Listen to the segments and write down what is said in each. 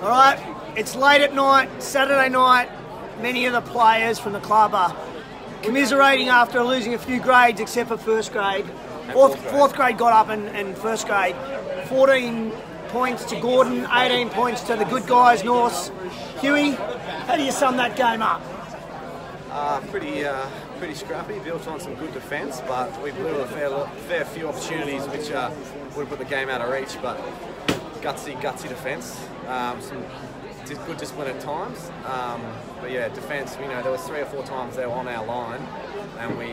All right, it's late at night, Saturday night. Many of the players from the club are commiserating after losing a few grades, except for first grade. Fourth grade got up and first grade. 14 points to Gordon, 18 points to the good guys, Norse. Huey, how do you sum that game up? Pretty scrappy, built on some good defence, but we blew a fair few opportunities which would have put the game out of reach, but gutsy defence, some good discipline at times, but yeah, defence, you know, there was 3 or 4 times they were on our line and we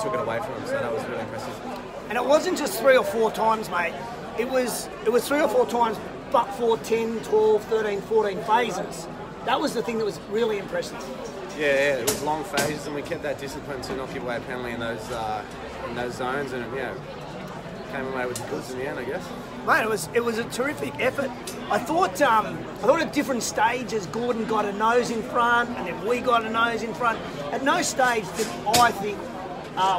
took it away from them, so that was really impressive. And it wasn't just 3 or 4 times, mate, it was 3 or 4 times, but for 10, 12, 13, 14 phases. That was the thing that was really impressive. Yeah, it was long phases, and we kept that discipline to not give away a penalty in those zones, and yeah, came away with the goods in the end, I guess. Mate, it was a terrific effort. I thought at different stages Gordon got a nose in front, and then we got a nose in front. At no stage did I think,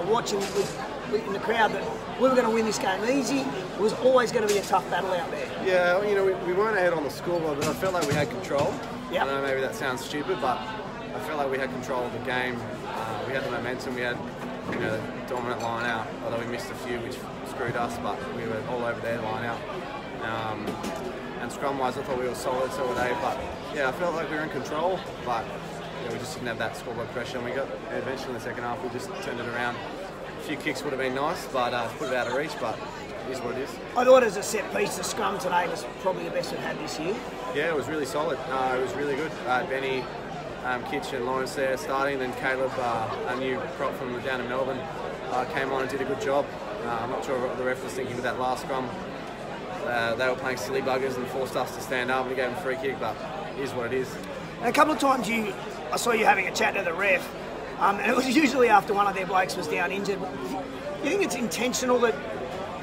watching in the crowd, that we were going to win this game easy. It was always going to be a tough battle out there. Yeah, you know, we weren't ahead on the scoreboard, but I felt like we had control. Yep. I know maybe that sounds stupid, but I felt like we had control of the game. We had the momentum, we had, you know, the dominant line out, although we missed a few which screwed us, but we were all over their line out. And scrum-wise, I thought we were solid, so were they, but yeah, I felt like we were in control, but yeah, we just didn't have that scoreboard pressure, and we got eventually in the second half, we just turned it around. A few kicks would have been nice, but put it out of reach, but it is what it is. I thought as a set piece, the scrum today was probably the best we've had this year. Yeah, it was really solid. It was really good. Benny, Kitch and Lawrence there starting, then Caleb, a new prop from down in Melbourne, came on and did a good job. I'm not sure what the ref was thinking with that last scrum. They were playing silly buggers and forced us to stand up, and we gave them a free kick, but it is what it is. And a couple of times I saw you having a chat to the ref, and it was usually after one of their blokes was down injured. You think it's intentional that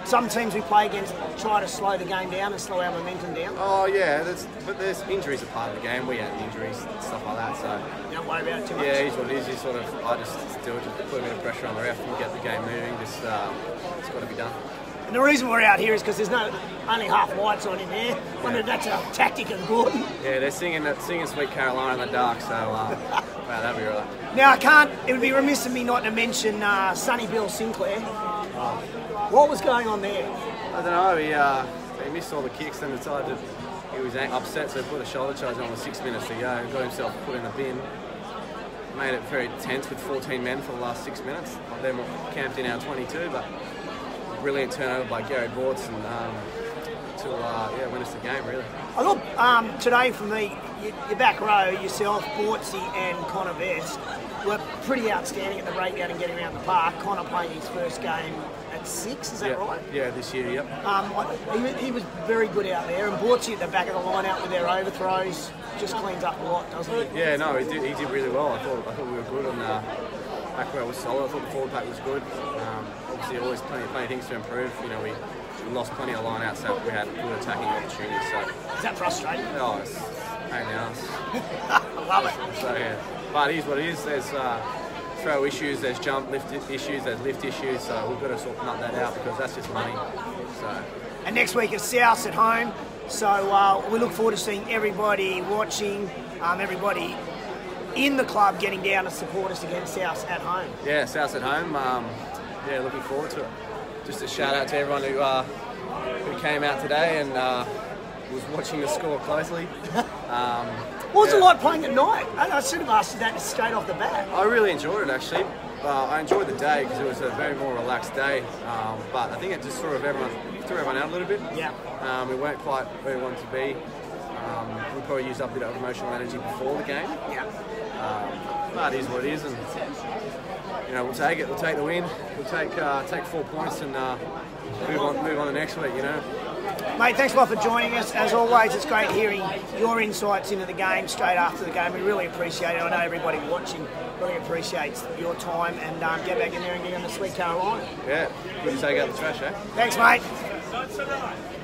some teams we play against try to slow the game down and slow our momentum down? Oh yeah, but injuries are part of the game. We had injuries and stuff like that, so... You don't worry about it too much? Yeah, it is what it is. You sort of, I just do it, just put a bit of pressure on the ref and get the game moving. Just, it's got to be done. And the reason we're out here is because there's only half whites on in there. Yeah. I wonder if that's a tactic of Gordon. Yeah, they're singing Sweet Caroline in the dark, so... wow, that'd be right. Now, it would be remiss of me not to mention Sonny Bill Sinclair. What was going on there? I don't know, he missed all the kicks and decided he was upset, so he put a shoulder charge on with 6 minutes to go, got himself put in the bin, made it very tense with 14 men for the last 6 minutes. Then we camped in our 22, but brilliant turnover by Gary Bortz, and yeah, win us the game, really. I thought today for me, your back row, yourself, Bortzy and Connor Vest, were pretty outstanding at the breakout and getting around the park. Connor playing his first game at 6, is that right? Yeah, this year, yep. He was very good out there, and Bortzy at the back of the line out with their overthrows just cleans up a lot, doesn't he? Yeah, no, he did really well. I thought we were good on back row was solid. I thought the forward pack was good. Obviously, always plenty of things to improve. You know, we lost plenty of line outs, so we had good attacking opportunities. So. Is that frustrating? Oh, it's pain in the ass. I love it. So yeah, but it is what it is. There's throw issues, there's jump lift issues, there's lift issues. So we've got to sort of nut that out because that's just money. So. And next week it's South at home. So we look forward to seeing everybody watching. Everybody in the club getting down to support us against South at home. Yeah, South at home. Yeah, looking forward to it. Just a shout out to everyone who came out today and was watching the score closely. What was it like playing at night? I should have asked you that straight off the bat. I really enjoyed it actually. I enjoyed the day because it was a more relaxed day. But I think it just sort of threw everyone out a little bit. Yeah. We weren't quite where we wanted to be. We probably used up a bit of emotional energy before the game. Yeah. But it is what it is, and you know, we'll take it. We'll take the win. We'll take 4 points and move on to next week. You know, mate. Thanks a lot for joining us. As always, it's great hearing your insights into the game straight after the game. We really appreciate it. I know everybody watching really appreciates your time, and get back in there and get on the Sweet Caroline. Yeah, good to take out the trash, eh? Thanks, mate.